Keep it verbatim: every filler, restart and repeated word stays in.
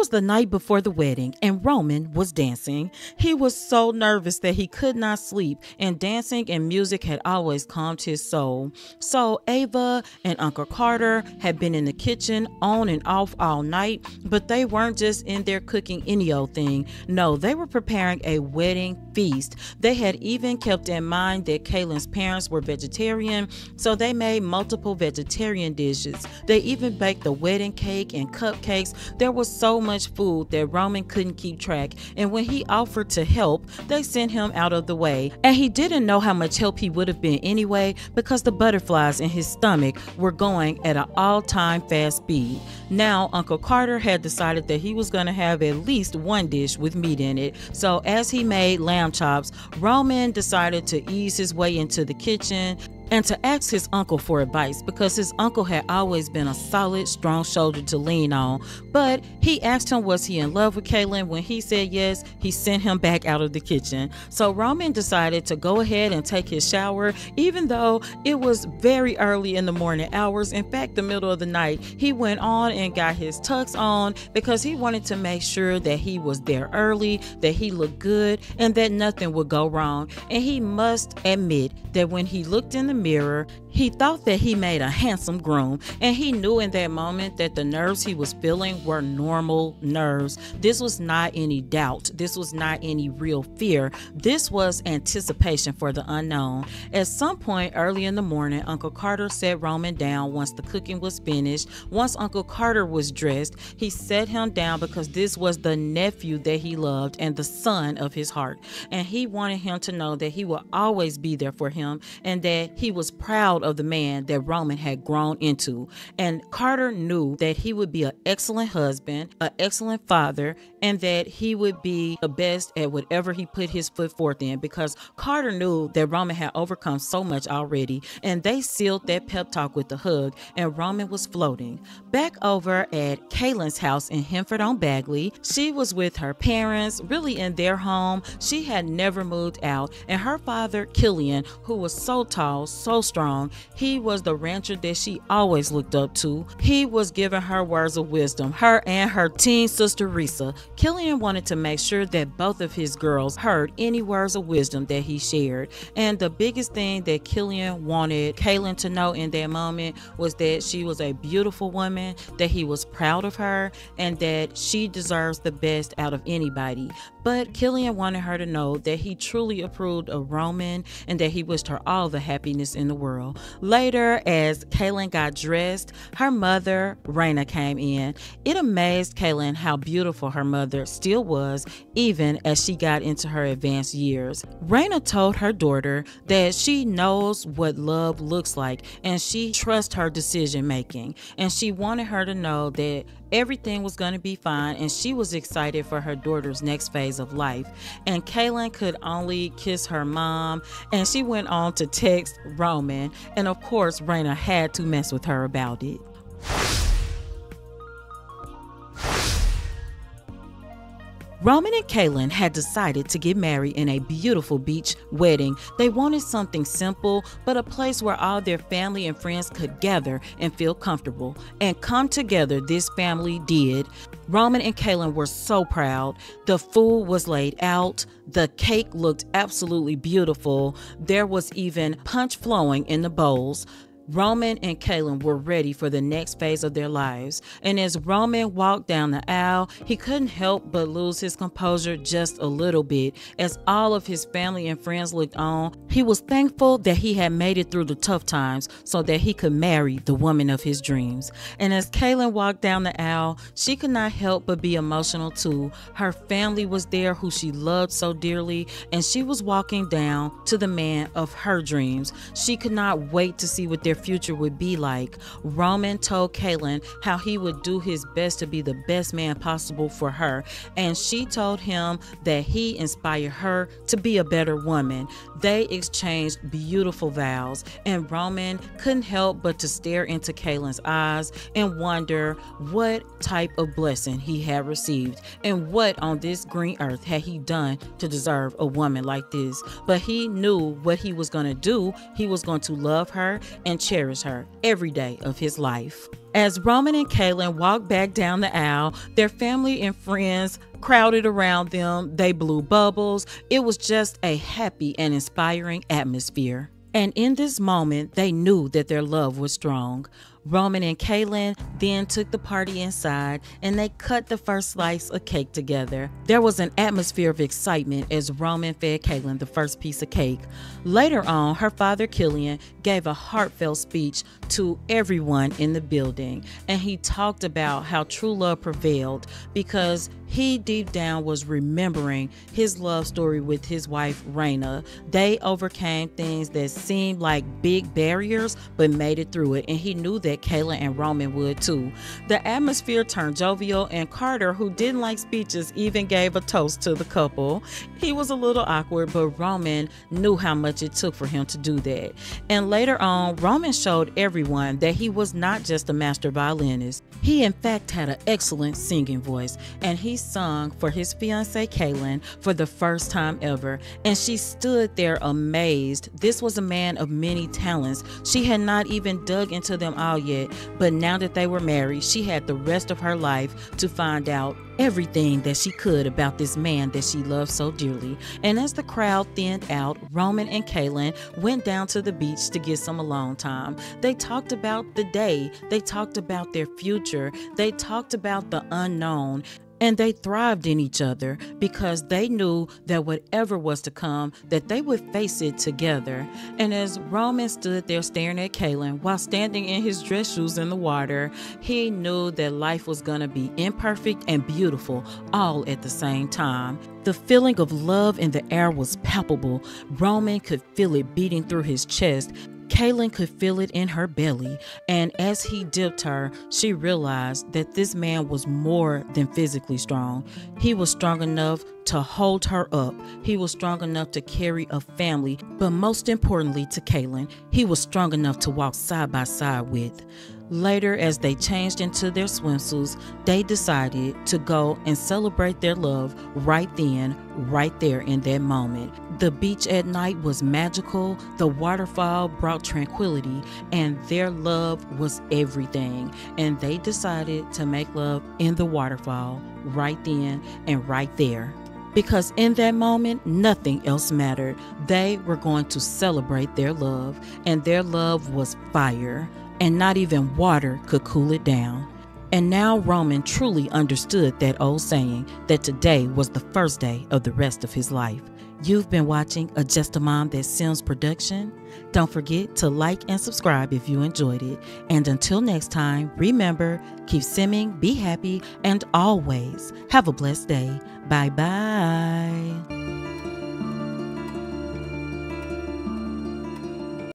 was the night before the wedding and Roman was dancing. He was so nervous that he could not sleep, and dancing and music had always calmed his soul. So Ava and Uncle Carter had been in the kitchen on and off all night, but they weren't just in there cooking any old thing. No, they were preparing a wedding feast. They had even kept in mind that Kaelyn's parents were vegetarian, so they made multiple vegetarian dishes. They even baked the wedding cake and cupcakes. There was so much food that Roman couldn't keep track, and when he offered to help, they sent him out of the way. And he didn't know how much help he would have been anyway, because the butterflies in his stomach were going at an all-time fast speed. Now, Uncle Carter had decided that he was going to have at least one dish with meat in it, so as he made lamb chops, Roman decided to ease his way into the kitchen and to ask his uncle for advice, because his uncle had always been a solid, strong shoulder to lean on. But he asked him, was he in love with Kaelyn? When he said yes, he sent him back out of the kitchen. So Roman decided to go ahead and take his shower, even though it was very early in the morning hours. In fact, the middle of the night, he went on and got his tux on because he wanted to make sure that he was there early, that he looked good, and that nothing would go wrong. And he must admit that when he looked in the mirror, he thought that he made a handsome groom, and he knew in that moment that the nerves he was feeling were normal nerves. This was not any doubt. This was not any real fear. This was anticipation for the unknown. At some point early in the morning, Uncle Carter set Roman down once the cooking was finished. Once Uncle Carter was dressed, he set him down because this was the nephew that he loved and the son of his heart. And he wanted him to know that he would always be there for him and that he was proud of the man that Roman had grown into. And Carter knew that he would be an excellent husband, an excellent father, and that he would be the best at whatever he put his foot forth in, because Carter knew that Roman had overcome so much already. And they sealed that pep talk with a hug, and Roman was floating. Back over at Kaelyn's house in Hempford-on-Bagley, she was with her parents, really in their home. She had never moved out, and her father, Killian, who was so tall, so strong, he was the rancher that she always looked up to. He was giving her words of wisdom, her and her teen sister Risa. Killian wanted to make sure that both of his girls heard any words of wisdom that he shared. And the biggest thing that Killian wanted Kaelyn to know in that moment was that she was a beautiful woman, that he was proud of her, and that she deserves the best out of anybody. But Killian wanted her to know that he truly approved of Roman and that he wished her all the happiness in the world. Later, as Kaelyn got dressed, her mother, Raina, came in. It amazed Kaelyn how beautiful her mother still was, even as she got into her advanced years. Raina told her daughter that she knows what love looks like, and she trusts her decision making. And she wanted her to know that everything was going to be fine, and she was excited for her daughter's next phase of life. And Kaelyn could only kiss her mom, and she went on to text Roman, and of course Raina had to mess with her about it. Roman and Kaelyn had decided to get married in a beautiful beach wedding. They wanted something simple, but a place where all their family and friends could gather and feel comfortable. And come together, this family did. Roman and Kaelyn were so proud. The food was laid out. The cake looked absolutely beautiful. There was even punch flowing in the bowls. Roman and Kaelyn were ready for the next phase of their lives. And as Roman walked down the aisle, he couldn't help but lose his composure just a little bit. As all of his family and friends looked on, he was thankful that he had made it through the tough times so that he could marry the woman of his dreams. And as Kaelyn walked down the aisle, she could not help but be emotional too. Her family was there, who she loved so dearly, and she was walking down to the man of her dreams. She could not wait to see what their future would be like. Roman told Kaelyn how he would do his best to be the best man possible for her, and she told him that he inspired her to be a better woman. They exchanged beautiful vows, and Roman couldn't help but to stare into Kaelyn's eyes and wonder what type of blessing he had received and what on this green earth had he done to deserve a woman like this. But he knew what he was going to do. He was going to love her and cherish her every day of his life. As Roman and Kaelyn walked back down the aisle, their family and friends crowded around them. They blew bubbles. It was just a happy and inspiring atmosphere. And in this moment, they knew that their love was strong. Roman and Kaelyn then took the party inside, and they cut the first slice of cake together. There was an atmosphere of excitement as Roman fed Kaelyn the first piece of cake. Later on, her father, Killian, gave a heartfelt speech to everyone in the building, and he talked about how true love prevailed because he deep down was remembering his love story with his wife, Raina. They overcame things that seemed like big barriers, but made it through it, and he knew that that Kaelyn and Roman would too. The atmosphere turned jovial, and Carter, who didn't like speeches, even gave a toast to the couple. He was a little awkward, but Roman knew how much it took for him to do that. And later on, Roman showed everyone that he was not just a master violinist. He in fact had an excellent singing voice, and he sung for his fiancée Kaelyn for the first time ever, and she stood there amazed. This was a man of many talents. She had not even dug into them all yet, but now that they were married, she had the rest of her life to find out everything that she could about this man that she loved so dearly. And as the crowd thinned out, Roman and Kaelyn went down to the beach to get some alone time. They talked about the day, they talked about their future, they talked about the unknown, and they thrived in each other because they knew that whatever was to come, that they would face it together. And as Roman stood there staring at Kaelyn while standing in his dress shoes in the water, he knew that life was gonna be imperfect and beautiful all at the same time. The feeling of love in the air was palpable. Roman could feel it beating through his chest. Kaelyn could feel it in her belly, and as he dipped her, she realized that this man was more than physically strong. He was strong enough to hold her up. He was strong enough to carry a family, but most importantly to Kaelyn, he was strong enough to walk side by side with. Later, as they changed into their swimsuits, they decided to go and celebrate their love right then, right there in that moment. The beach at night was magical, the waterfall brought tranquility, and their love was everything. And they decided to make love in the waterfall right then and right there. Because in that moment, nothing else mattered. They were going to celebrate their love, and their love was fire, and not even water could cool it down. And now Roman truly understood that old saying that today was the first day of the rest of his life. You've been watching a Just a Mom That Sims production. Don't forget to like and subscribe if you enjoyed it. And until next time, remember, keep simming, be happy, and always have a blessed day. Bye-bye.